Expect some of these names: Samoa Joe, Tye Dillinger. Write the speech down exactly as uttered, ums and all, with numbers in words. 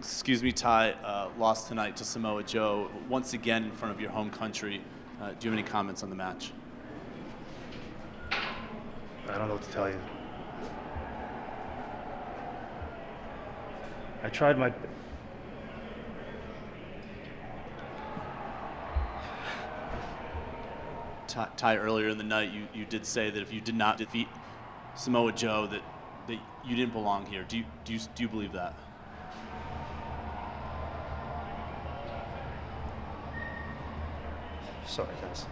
excuse me, Tye uh, lost tonight to Samoa Joe, once again in front of your home country. Uh, do you have any comments on the match? I don't know what to tell you. I tried my... Tye, earlier in the night, you, you did say that if you did not defeat Samoa Joe, that, that you didn't belong here. Do you, do you, do you believe that? Sorry, guys.